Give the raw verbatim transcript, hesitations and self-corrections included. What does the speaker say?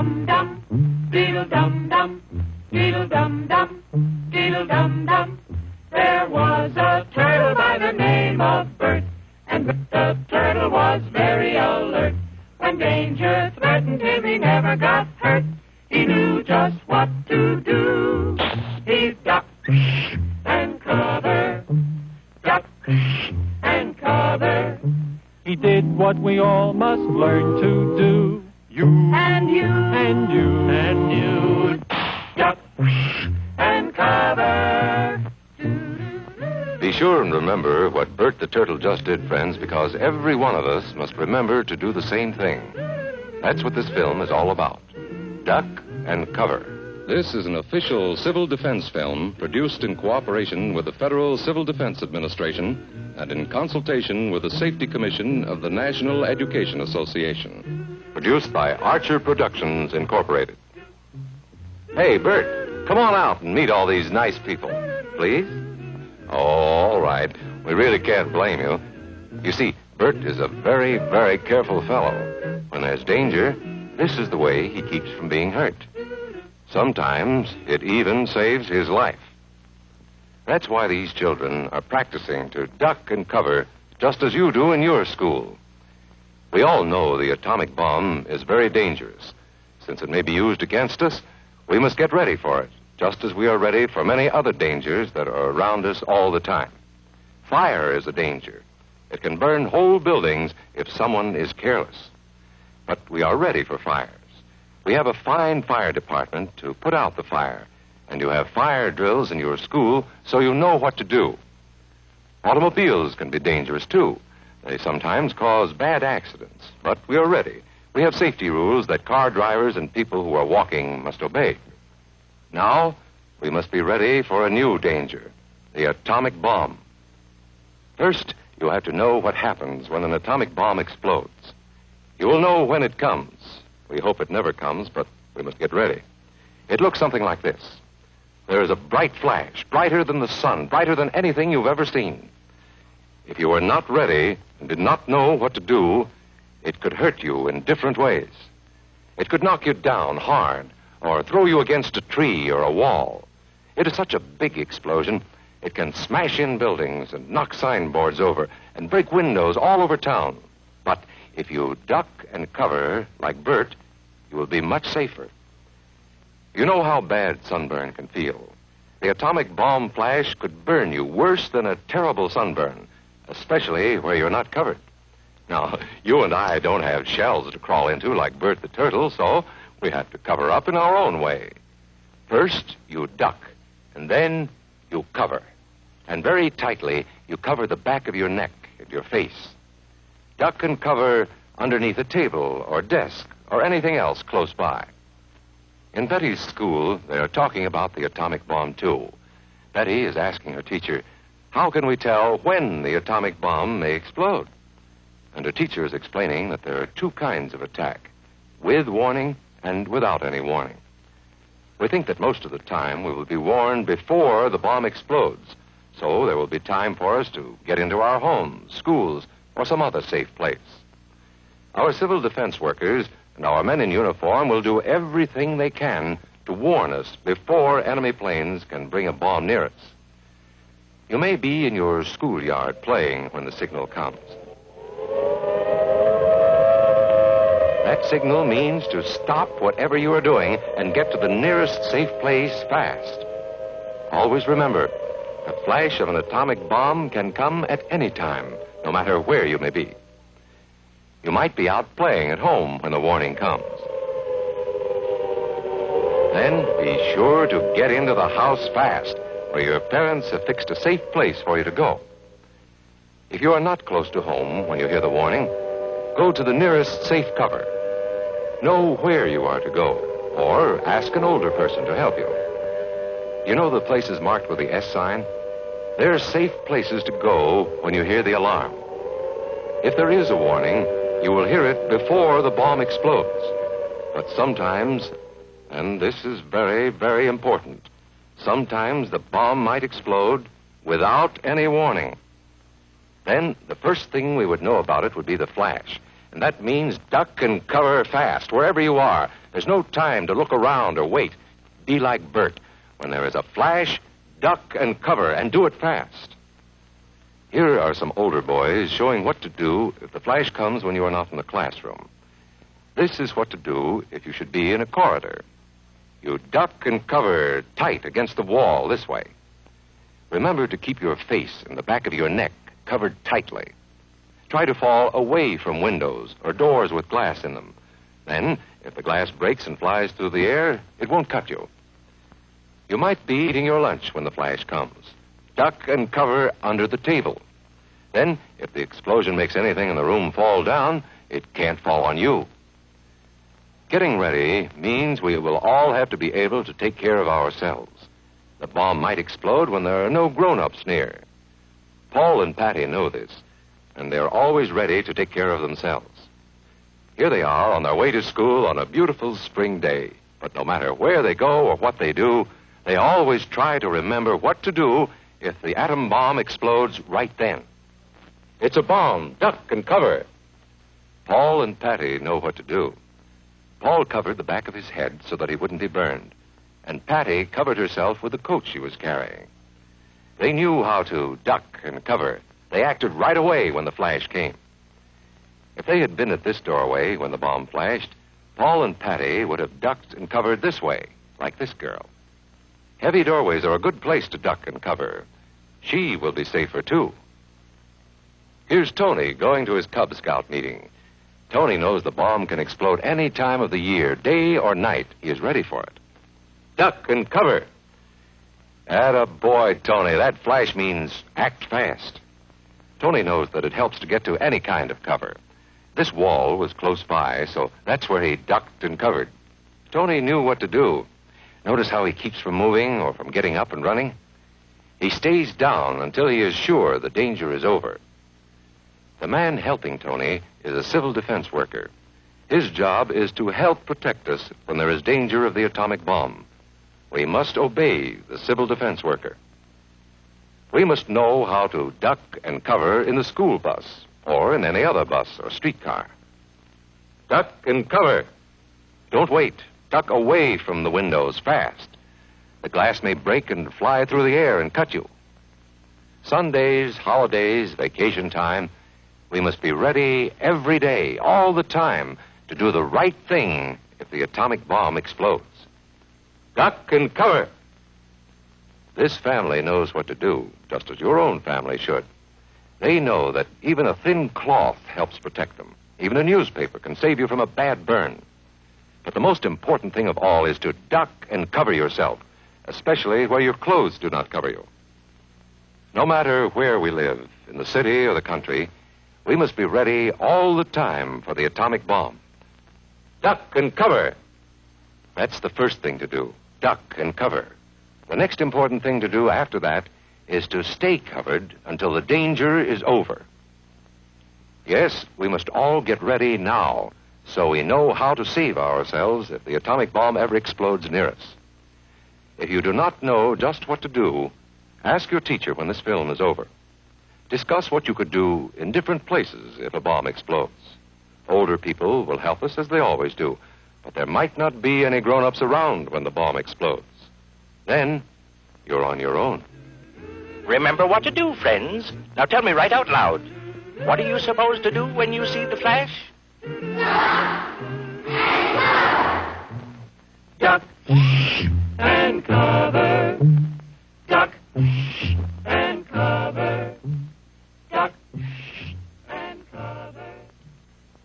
dum dum, diddle dum dum, diddle dum dum, diddle dum dum. There was a turtle by the name of Bert, and the turtle was very alert. When danger threatened him, he never got hurt. He knew just what to do. He ducked and covered, ducked and covered. He did what we all must learn to do. You and you and you and you duck and cover. Be sure and remember what Bert the Turtle just did, friends, because every one of us must remember to do the same thing. That's what this film is all about. Duck and Cover. This is an official civil defense film produced in cooperation with the Federal Civil Defense Administration and in consultation with the Safety Commission of the National Education Association. Produced by Archer Productions, Incorporated. Hey, Bert, come on out and meet all these nice people, please. Oh, all right. We really can't blame you. You see, Bert is a very, very careful fellow. When there's danger, this is the way he keeps from being hurt. Sometimes it even saves his life. That's why these children are practicing to duck and cover just as you do in your school. We all know the atomic bomb is very dangerous. Since it may be used against us, we must get ready for it, just as we are ready for many other dangers that are around us all the time. Fire is a danger. It can burn whole buildings if someone is careless. But we are ready for fires. We have a fine fire department to put out the fire, and you have fire drills in your school so you know what to do. Automobiles can be dangerous, too. They sometimes cause bad accidents, but we are ready. We have safety rules that car drivers and people who are walking must obey. Now, we must be ready for a new danger, the atomic bomb. First, you have to know what happens when an atomic bomb explodes. You will know when it comes. We hope it never comes, but we must get ready. It looks something like this. There is a bright flash, brighter than the sun, brighter than anything you've ever seen. If you were not ready and did not know what to do, it could hurt you in different ways. It could knock you down hard or throw you against a tree or a wall. It is such a big explosion, it can smash in buildings and knock signboards over and break windows all over town. But if you duck and cover like Bert, you will be much safer. You know how bad sunburn can feel. The atomic bomb flash could burn you worse than a terrible sunburn, especially where you're not covered. Now, you and I don't have shells to crawl into like Bert the Turtle, so we have to cover up in our own way. First, you duck, and then you cover. And very tightly, you cover the back of your neck and your face. Duck and cover underneath a table or desk or anything else close by. In Betty's school, they are talking about the atomic bomb, too. Betty is asking her teacher, how can we tell when the atomic bomb may explode? And her teacher is explaining that there are two kinds of attack, with warning and without any warning. We think that most of the time we will be warned before the bomb explodes, so there will be time for us to get into our homes, schools, or some other safe place. Our civil defense workers and our men in uniform will do everything they can to warn us before enemy planes can bring a bomb near us. You may be in your schoolyard playing when the signal comes. That signal means to stop whatever you are doing and get to the nearest safe place fast. Always remember, the flash of an atomic bomb can come at any time, no matter where you may be. You might be out playing at home when the warning comes. Then be sure to get into the house fast, where your parents have fixed a safe place for you to go. If you are not close to home when you hear the warning, go to the nearest safe cover. Know where you are to go, or ask an older person to help you. You know the places marked with the S sign? There are safe places to go when you hear the alarm. If there is a warning, you will hear it before the bomb explodes. But sometimes, and this is very, very important, sometimes the bomb might explode without any warning. Then the first thing we would know about it would be the flash. And that means duck and cover fast, wherever you are, There's no time to look around or wait. Be like Bert. When there is a flash, duck and cover, and do it fast. Here are some older boys showing what to do if the flash comes when you are not in the classroom. This is what to do if you should be in a corridor. You duck and cover tight against the wall this way. Remember to keep your face and the back of your neck covered tightly. Try to fall away from windows or doors with glass in them. Then, if the glass breaks and flies through the air, it won't cut you. You might be eating your lunch when the flash comes. Duck and cover under the table. Then, if the explosion makes anything in the room fall down, it can't fall on you. Getting ready means we will all have to be able to take care of ourselves. The bomb might explode when there are no grown-ups near. Paul and Patty know this, and they're always ready to take care of themselves. Here they are on their way to school on a beautiful spring day. But no matter where they go or what they do, they always try to remember what to do if the atom bomb explodes right then. It's a bomb. Duck and cover. Paul and Patty know what to do. Paul covered the back of his head so that he wouldn't be burned, and Patty covered herself with the coat she was carrying. They knew how to duck and cover. They acted right away when the flash came. If they had been at this doorway when the bomb flashed, Paul and Patty would have ducked and covered this way, like this girl. Heavy doorways are a good place to duck and cover. She will be safer, too. Here's Tony going to his Cub Scout meeting. Tony knows the bomb can explode any time of the year, day or night. He is ready for it. Duck and cover. Attaboy, Tony. That flash means act fast. Tony knows that it helps to get to any kind of cover. This wall was close by, so that's where he ducked and covered. Tony knew what to do. Notice how he keeps from moving or from getting up and running? He stays down until he is sure the danger is over. The man helping Tony is a civil defense worker. His job is to help protect us when there is danger of the atomic bomb. We must obey the civil defense worker. We must know how to duck and cover in the school bus or in any other bus or streetcar. Duck and cover. Don't wait. Duck away from the windows fast. The glass may break and fly through the air and cut you. Sundays, holidays, vacation time, we must be ready every day, all the time, to do the right thing if the atomic bomb explodes. Duck and cover. This family knows what to do, just as your own family should. They know that even a thin cloth helps protect them. Even a newspaper can save you from a bad burn. But the most important thing of all is to duck and cover yourself, especially where your clothes do not cover you. No matter where we live, in the city or the country, we must be ready all the time for the atomic bomb. Duck and cover. That's the first thing to do, duck and cover. The next important thing to do after that is to stay covered until the danger is over. Yes, we must all get ready now, so we know how to save ourselves if the atomic bomb ever explodes near us. If you do not know just what to do, ask your teacher when this film is over. Discuss what you could do in different places if a bomb explodes. Older people will help us as they always do, but there might not be any grown-ups around when the bomb explodes. Then, you're on your own. Remember what to do, friends. Now tell me right out loud. What are you supposed to do when you see the flash?